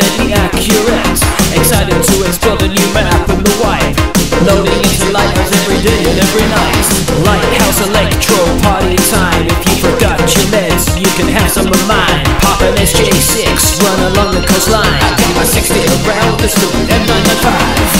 deadly accurate. Excited to explore the new map of the white, loading into lighthouse every day and every night. Lighthouse electro party time. If you forgot your meds, you can have some of mine. Pop an SJ6, run along the coastline. I take my 60 around the street at 9 to 5.